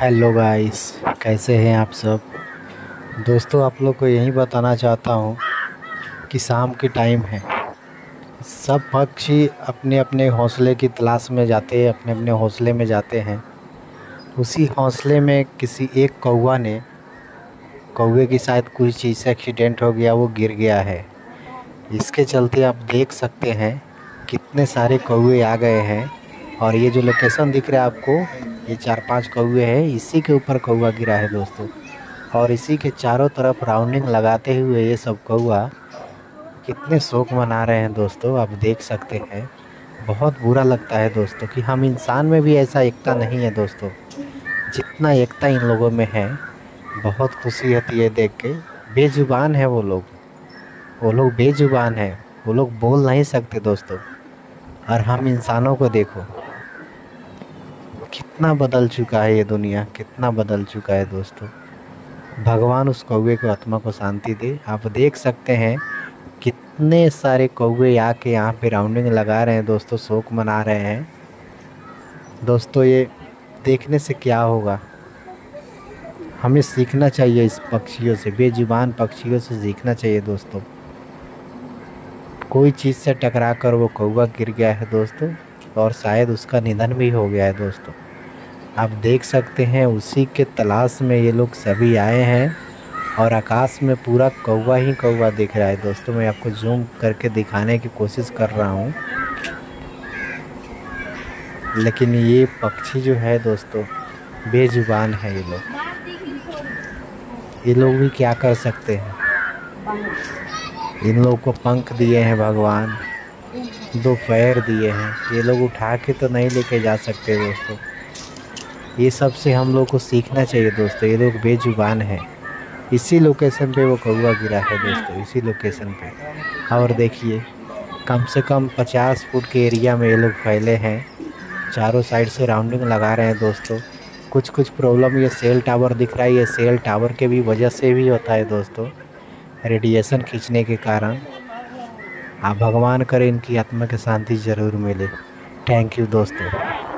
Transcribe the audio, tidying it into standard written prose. Hello guys, कैसे हैं आप सब दोस्तों। आप लोग को यही बताना चाहता हूँ कि शाम के टाइम है, सब पक्षी अपने अपने हौसले की तलाश में जाते हैं, अपने अपने हौसले में जाते हैं। उसी हौसले में किसी एक कौवा ने, कौवे की शायद कोई चीज़ से एक्सीडेंट हो गया, वो गिर गया है। इसके चलते आप देख सकते हैं कितने सारे कौवे आ गए हैं। और ये जो लोकेशन दिख रहा है आपको, ये 4-5 कौवे हैं, इसी के ऊपर कौवा गिरा है दोस्तों। और इसी के चारों तरफ राउंडिंग लगाते हुए ये सब कौवा कितने शोक मना रहे हैं दोस्तों, आप देख सकते हैं। बहुत बुरा लगता है दोस्तों कि हम इंसान में भी ऐसा एकता नहीं है दोस्तों, जितना एकता इन लोगों में है। बहुत खुशी होती है देख के। बेजुबान है वो लोग, बेजुबान है वो लोग, बोल नहीं सकते दोस्तों। और हम इंसानों को देखो, कितना बदल चुका है ये दुनिया, कितना बदल चुका है दोस्तों। भगवान उस कौवे को, आत्मा को शांति दे। आप देख सकते हैं कितने सारे कौवे आके यहाँ पे राउंडिंग लगा रहे हैं दोस्तों, शोक मना रहे हैं दोस्तों। ये देखने से क्या होगा, हमें सीखना चाहिए इस पक्षियों से, बेजुबान पक्षियों से सीखना चाहिए दोस्तों। कोई चीज़ से टकरा कर वो कौवा गिर गया है दोस्तों, और शायद उसका निधन भी हो गया है दोस्तों। आप देख सकते हैं उसी के तलाश में ये लोग सभी आए हैं। और आकाश में पूरा कौवा ही कौवा दिख रहा है दोस्तों। मैं आपको जूम करके दिखाने की कोशिश कर रहा हूँ, लेकिन ये पक्षी जो है दोस्तों बेजुबान है। ये लोग भी क्या कर सकते हैं। इन लोगों को पंख दिए हैं भगवान, 2 पैर दिए हैं, ये लोग उठा के तो नहीं लेके जा सकते दोस्तों। ये सब से हम लोग को सीखना चाहिए दोस्तों। ये लोग बेजुबान हैं। इसी लोकेशन पे वो कौवा गिरा है दोस्तों, इसी लोकेशन पे। और देखिए, कम से कम 50 फुट के एरिया में ये लोग फैले हैं, चारों साइड से राउंडिंग लगा रहे हैं दोस्तों। कुछ प्रॉब्लम ये सेल टावर दिख रहा है, ये सेल टावर के भी वजह से भी होता है दोस्तों, रेडिएशन खींचने के कारण। आप भगवान करें इनकी आत्मा की शांति ज़रूर मिले। थैंक यू दोस्तों।